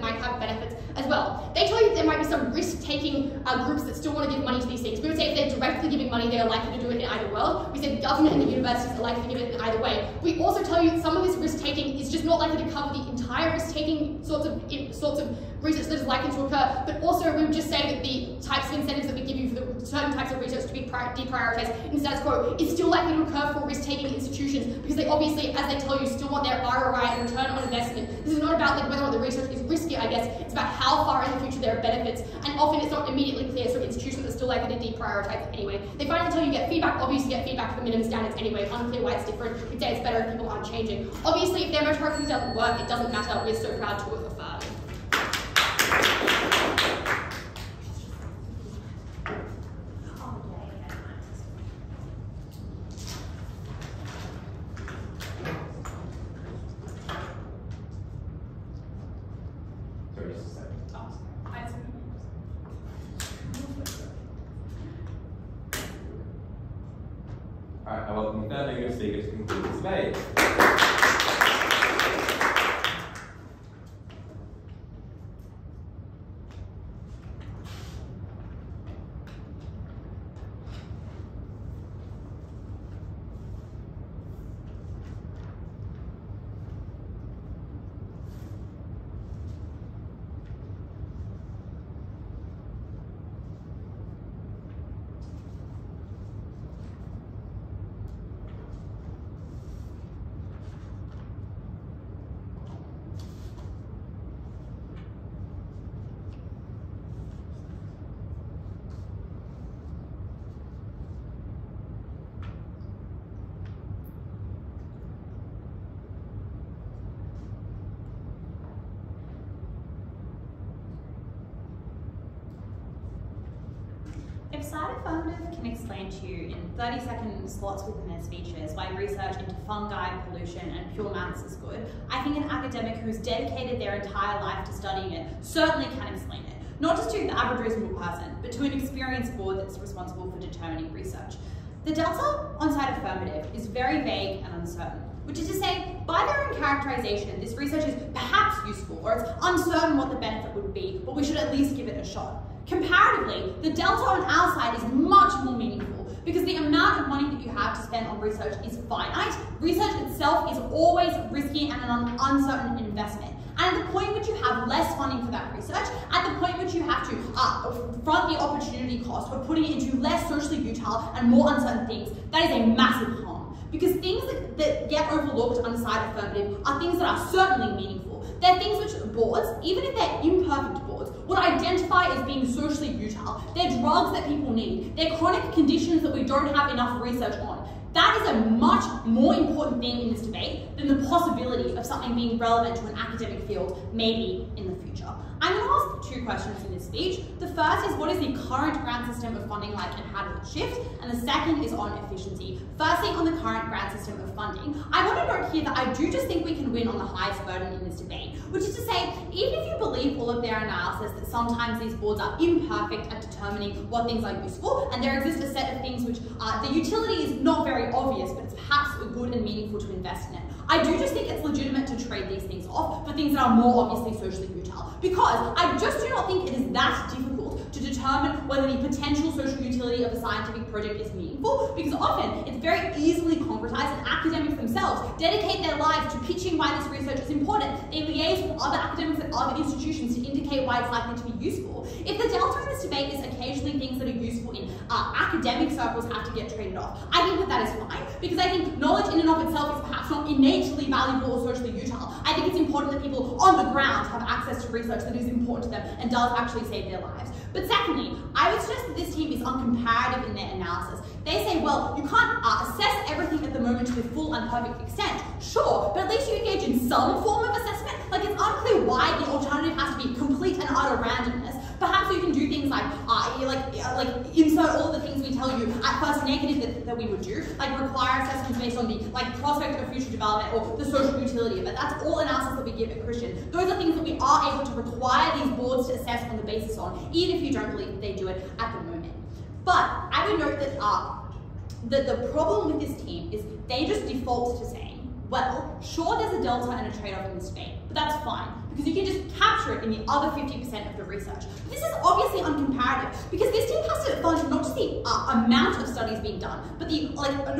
might have benefits as well. They tell you that there might be some risk-taking groups that still want to give money to these things. We would say if they're directly giving money, they are likely to do it in either world. We said government and the universities are likely to give it in either way. We also tell you that some of this risk-taking is just not likely to cover the entire risk-taking sorts of research that is likely to occur, but also we would just say that the types of incentives that we give you for the certain types of research to be deprioritised in the status quo is still likely to occur for risk-taking institutions, because they obviously, as they tell you, still want their ROI and return on investment. This is not about like whether or not the research is risky, I guess, it's about how far in the future there are benefits, and often it's not immediately clear, so institutions are still likely to deprioritise anyway. They finally tell you get feedback, obviously get feedback for the minimum standards anyway, unclear why it's different. We'd say it's better if people aren't changing. Obviously, if their meritocracy doesn't work, it doesn't matter, we're so proud to have affirmed. If Cytofundative can explain to you in 30-second slots within their speeches why research into fungi, pollution, and pure maths is good, I think an academic who's dedicated their entire life to studying it certainly can explain it. Not just to the average reasonable person, but to an experienced board that's responsible for determining research. The delta on Cytofundative is very vague and uncertain, which is to say, by their own characterization, this research is perhaps useful, or it's uncertain what the benefit would be, but we should at least give it a shot. Comparatively, the delta on our side is much more meaningful because the amount of money that you have to spend on research is finite. Research itself is always risky and an uncertain investment. And at the point which you have less funding for that research, at the point which you have to front the opportunity cost of putting it into less socially utile and more uncertain things, that is a massive harm. because things that get overlooked on the side of affirmative are things that are certainly meaningful. They're things which boards, even if they're imperfect boards, would identify as being socially utile. They're drugs that people need. They're chronic conditions that we don't have enough research on. That is a much more important thing in this debate than the possibility of something being relevant to an academic field, maybe in the future. I'm going to ask two questions in this speech. The first is, what is the current grant system of funding like and how did it shift? And the second is on efficiency. Firstly, on the current grant system of funding, I want to note here that I do just think we can win on the highest burden in this debate, which is to say, even if you believe all of their analysis that sometimes these boards are imperfect at determining what things are useful, and there exists a set of things which the utility is not very obvious, but it's perhaps good and meaningful to invest in it. I do just think it's legitimate to trade these things off for things that are more obviously socially utile, because I just do not think it is that difficult to determine whether the potential social utility of a scientific project is meaningful, because often it's very easily concretized, and academics themselves dedicate their lives to pitching why this research is important. They liaise with other academics at other institutions to indicate why it's likely to be useful. If the delta in this debate is occasionally things that are useful in academic circles have to get traded off, I think that is fine, because I think knowledge in and of itself is perhaps not innately valuable or socially utile. I think it's important that people on the ground have access to research that is important to them and does actually save their lives. But secondly, I would suggest that this team is uncomparative in their analysis. They say, well, you can't assess everything at the moment to the full and perfect extent, sure, but at least you engage in some form of assessment. Like, it's unclear why the alternative has to be complete and utter randomness. Perhaps you can do things like insert all the things we tell you at first negative that we would do, like require assessments based on the prospect of future development or the social utility of it. That's all analysis that we give at Christian. Those are things that we are able to require these boards to assess on the basis on, even if you don't believe that they do it at the moment. But I would note that the problem with this team is they just default to saying, well, sure, there's a delta and a trade-off in this debate, but that's fine, because you can just capture it in the other 50% of the research. But this is obviously uncomparative, because this team has to fund not just the amount of studies being done, but the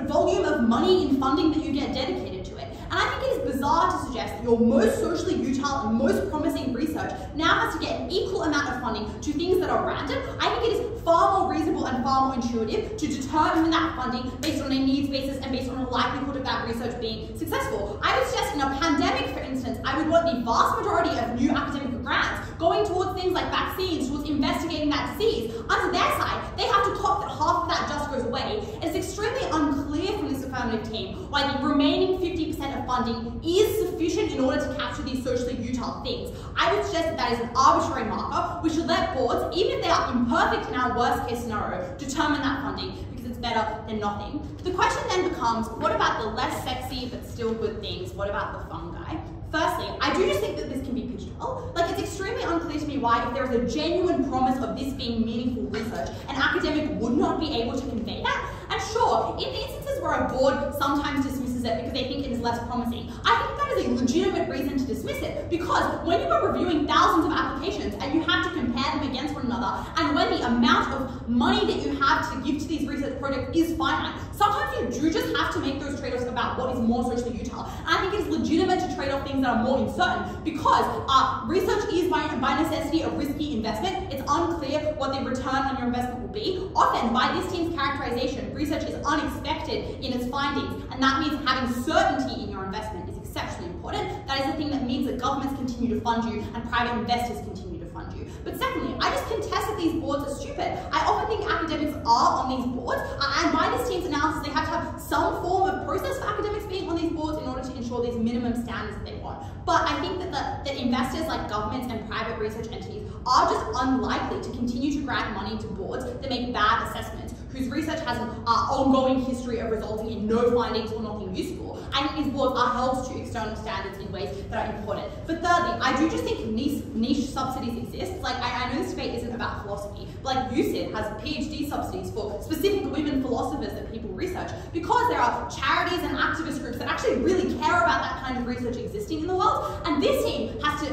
volume of money in funding that you get dedicated to it. And I think it is bizarre to suggest that your most socially utile and most promising research now has to get an equal amount of funding to things that are random. I think it is far more reasonable and far more intuitive to determine that funding based on a needs basis and based on the likelihood of that research being successful. I would suggest in a pandemic, for instance, I would want the vast majority of new academic grants going towards things like vaccines, towards investigating that disease. Under their side, they have to cop that half of that just goes away. It's extremely unclear from this affirmative team why the remaining 50% of funding is sufficient in order to capture these socially utile things. I would suggest that is an arbitrary marker. We should let boards, even if they are imperfect in our worst case scenario, determine that funding, because it's better than nothing. The question then becomes, what about the less sexy but still good things? What about the fungi? Firstly, I do just think that this can be pitched well. Like, it's extremely unclear to me why, if there is a genuine promise of this being meaningful research, an academic would not be able to convey that. And sure, in the instances where a board sometimes dismisses it because they think it is less promising, I think that is a legitimate reason to dismiss it, because when you are reviewing thousands of applications and you have to compare them against one another, and when the amount of money that you have to give to these research projects is finite, sometimes you do just have to make those trade-offs about what is more socially utile. And I think it is legitimate to trade off things that are more uncertain, because research is by necessity a risky investment. It's unclear what the return on your investment will be. Often, by this team's characterization, research is unexpected in its findings, and that means having certainty in your investment is exceptionally important. That is the thing that means that governments continue to fund you and private investors continue to fund you. But secondly, I just contest that these boards are stupid. I often think academics are on these boards, and by this team's analysis, they have to have some form of process for academics being on these boards in order to ensure these minimum standards that they want. But I think that the investors like governments and private research entities are just unlikely to continue to grant money to boards that make bad assessments, whose research has an ongoing history of resulting in no findings or nothing useful. I think these boards are held to external standards in ways that are important. But thirdly, I do just think niche subsidies exist. Like, I know this debate isn't about philosophy, but like UCID has PhD subsidies for specific women philosophers that people research, because there are charities and activist groups that actually really care about that kind of research existing in the world. And this team has to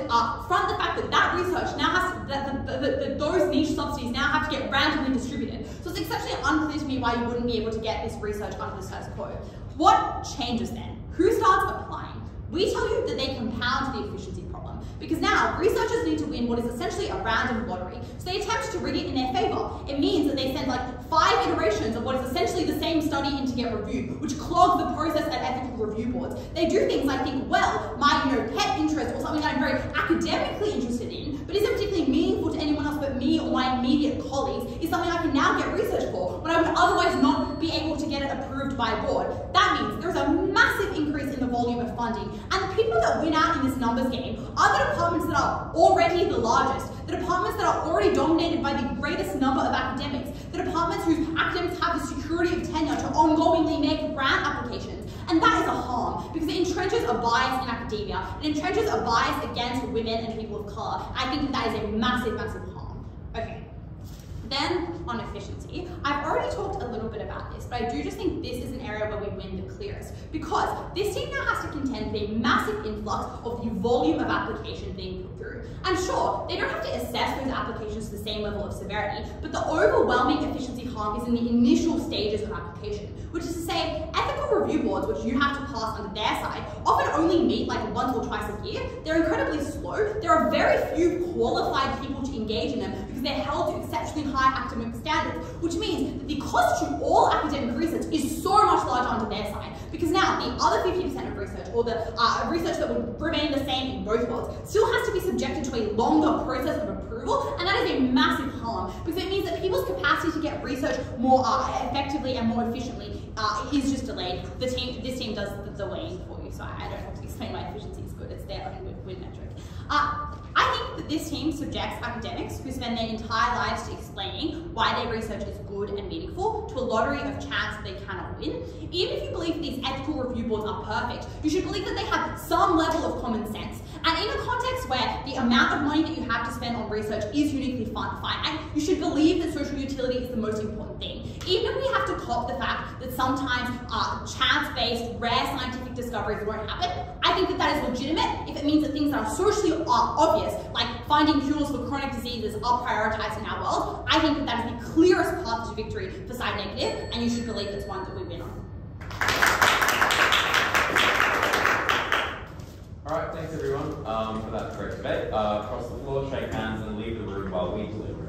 front the fact that research now has to, those niche subsidies now have to get randomly distributed. So it's exceptionally unclear to me why you wouldn't be able to get this research under the status quo. What changes then? Who starts applying? We tell you that they compound the efficiency problem, because now researchers need to win what is essentially a random lottery. So they attempt to rig it in their favor. It means that they send like 5 iterations of what is essentially the same study study him to get reviewed, which clogs the process at ethical review boards. They do things like think, well, my pet interest or something that I'm very academically interested in, but isn't particularly meaningful to anyone else but me or my immediate colleagues, is something I can now get research for when I would otherwise not be able to get it approved by a board. That means there's a massive increase in the volume of funding, and the people that win out in this numbers game are the departments that are already the largest, the departments that are already dominated by the greatest number of academics, the departments whose academics have the security of tenure to ongoingly make grant applications. And that is a harm, because it entrenches a bias in academia, it entrenches a bias against women and people of colour. I think that is a massive, massive harm. Okay. Then, on efficiency, I've already talked a little bit about this, but I do just think this is an area where we win the clearest, because this team now has to contend with a massive influx of the volume of application being put through. And sure, they don't have to assess those applications to the same level of severity, but the overwhelming efficiency harm is in the initial stages of application, which is to say, ethical review boards, which you have to pass under their side, often only meet like once or twice a year. They're incredibly slow. There are very few qualified people to engage in them, because they're held to exceptionally high academic standards, which means that the cost to all academic research is so much larger under their side, because now the other 50% of research, or the research that would remain the same in both worlds, still has to be subjected to a longer process of approval, and that is a massive harm, because it means that people's capacity to get research more effectively and more efficiently is just delayed. This team does the delaying for you, so I don't have to explain why efficiency is good. It's their own win metric. I think that this team subjects academics who spend their entire lives to explaining why their research is good and meaningful to a lottery of chance they cannot win. Even if you believe that these ethical review boards are perfect, you should believe that they have some level of common sense. And in a context where the amount of money that you have to spend on research is uniquely finite, you should believe that social utility is the most important thing. Even if we have to cop the fact that sometimes chance-based, rare scientific discoveries won't happen, I think that that is legitimate if it means that things that are socially obvious, like finding cures for chronic diseases, are prioritized in our world. I think that that is the clearest path to victory for side negative, and you should believe it's one that we win on. All right, thanks everyone for that great debate. Cross the floor, shake hands, and leave the room while we deliver.